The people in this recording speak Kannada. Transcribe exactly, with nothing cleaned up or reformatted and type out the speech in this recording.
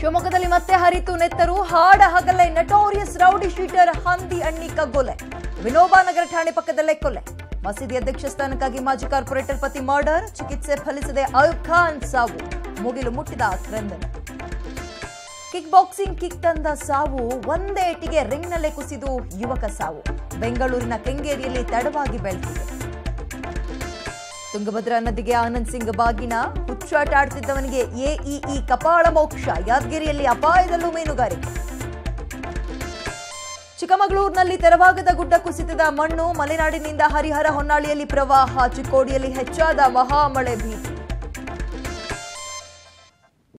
ಶಿವಮೊಗ್ಗದಲ್ಲಿ ಮತ್ತೆ ಹರಿತು ನೆತ್ತರು ಹಾಡ ಹಗಲೇ ನಟೋರಿಯಸ್ ರೌಡಿ ಶೀಟರ್ ಹಂದಿ ಅಣ್ಣಿ ಕಗ್ಗೊಲೆ. ವಿನೋಬಾ ನಗರ ಠಾಣೆ ಪಕ್ಕದಲ್ಲೇ ಕೊಲೆ. ಮಸೀದಿ ಅಧ್ಯಕ್ಷ ಸ್ಥಾನಕ್ಕಾಗಿ ಮಾಜಿ ಕಾರ್ಪೊರೇಟರ್ ಪತಿ ಮರ್ಡರ್, ಚಿಕಿತ್ಸೆ ಫಲಿಸದೆ ಅಯೂಬ್ ಖಾನ್ ಸಾವು, ಮುಗಿಲು ಮುಟ್ಟಿದ ಕ್ರಿಮಿನಲ್. ಕಿಕ್ ಬಾಕ್ಸಿಂಗ್ ಕಿಕ್ ತಂದ ಸಾವು, ಒಂದೇ ಏಟಿಗೆ ರಿಂಗ್ನಲ್ಲೇ ಕುಸಿದು ಯುವಕ ಸಾವು. ಬೆಂಗಳೂರಿನ ಕೆಂಗೇರಿಯಲ್ಲಿ ತಡವಾಗಿ ಬೆಳಕಿದೆ. ತುಂಗಭದ್ರಾ ನದಿಗೆ ಆನಂದ್ ಸಿಂಗ್ ಬಾಗಿನ, ಹುಚ್ಚಾಟಾಡ್ತಿದ್ದವನಿಗೆ ಎಇಇ ಕಪಾಳ ಮೋಕ್ಷ. ಯಾದಗಿರಿಯಲ್ಲಿ ಅಪಾಯದಲ್ಲೂ ಮೀನುಗಾರಿಕೆ. ಚಿಕ್ಕಮಗಳೂರಿನಲ್ಲಿ ತೆರವಾಗದ ಗುಡ್ಡ ಕುಸಿತದ ಮಣ್ಣು, ಮಲೆನಾಡಿನಿಂದ ಹರಿಹರ ಹೊನ್ನಾಳಿಯಲ್ಲಿ ಪ್ರವಾಹ, ಚಿಕ್ಕೋಡಿಯಲ್ಲಿ ಹೆಚ್ಚಾದ ಮಹಾಮಳೆ ಭೀತಿ.